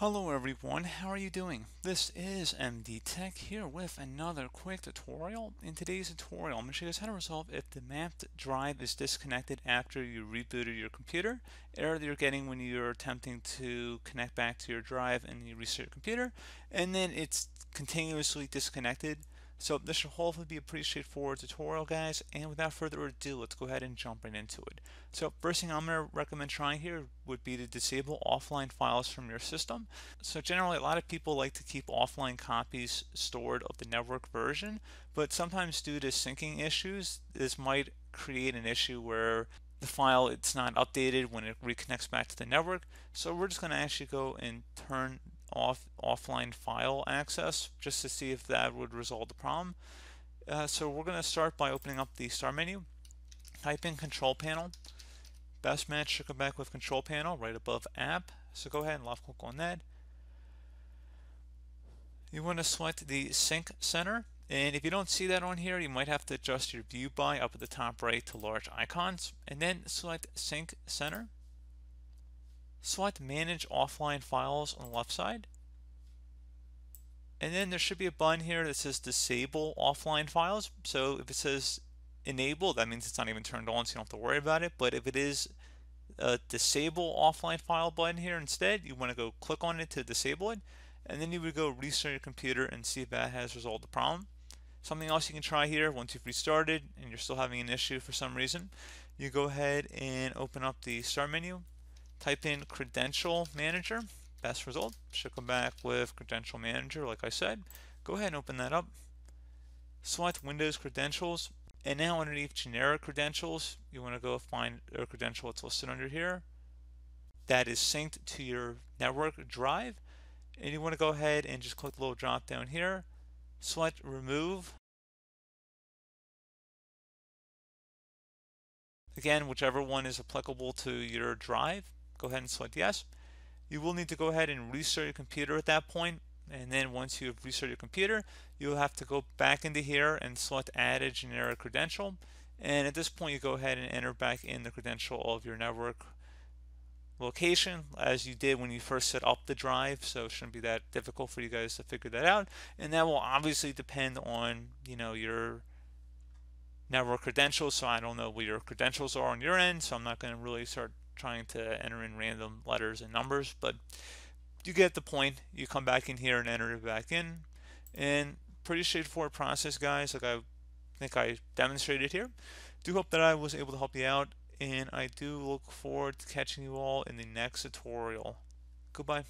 Hello everyone, how are you doing? This is MD Tech here with another quick tutorial. In today's tutorial, I'm going to show you guys how to resolve if the mapped drive is disconnected after you rebooted your computer, error that you're getting when you're attempting to connect back to your drive and you restart your computer, and then it's continuously disconnected. So this should hopefully be a pretty straightforward tutorial, guys, and without further ado, let's go ahead and jump right into it. So first thing I'm going to recommend trying here would be to disable offline files from your system. So generally, a lot of people like to keep offline copies stored of the network version, but sometimes due to syncing issues, this might create an issue where the file, it's not updated when it reconnects back to the network. So we're just going to actually go and turn off offline file access just to see if that would resolve the problem. So we're going to start by opening up the start menu, type in control panel. Best match should come back with control panel right above app, so go ahead and left click on that. You want to select the sync center, and if you don't see that on here, you might have to adjust your view by up at the top right to large icons, and then select sync center. Select Manage Offline Files on the left side, and then there should be a button here that says Disable Offline Files. So if it says Enable, that means it's not even turned on, so you don't have to worry about it. But if it is a Disable Offline File button here instead, you want to go click on it to disable it, and then you would go restart your computer and see if that has resolved the problem. Something else you can try here, once you've restarted and you're still having an issue for some reason, you go ahead and open up the Start menu, type in Credential Manager. Best result should come back with Credential Manager, like I said. Go ahead and open that up. Select Windows Credentials, and now underneath Generic Credentials, you want to go find a credential that's listed under here that is synced to your network drive, and you want to go ahead and just click the little drop down here. Select Remove. Again, whichever one is applicable to your drive. Go ahead and select yes. You will need to go ahead and restart your computer at that point, and then once you have restarted your computer, you'll have to go back into here and select add a generic credential, and at this point you go ahead and enter back in the credential of your network location as you did when you first set up the drive, so it shouldn't be that difficult for you guys to figure that out, and that will obviously depend on, you know, your network credentials. So I don't know what your credentials are on your end, so I'm not going to really start trying to enter in random letters and numbers, but you get the point. You come back in here and enter it back in, and pretty straightforward process, guys, like I think I demonstrated here. Do hope that I was able to help you out, and I do look forward to catching you all in the next tutorial. Goodbye.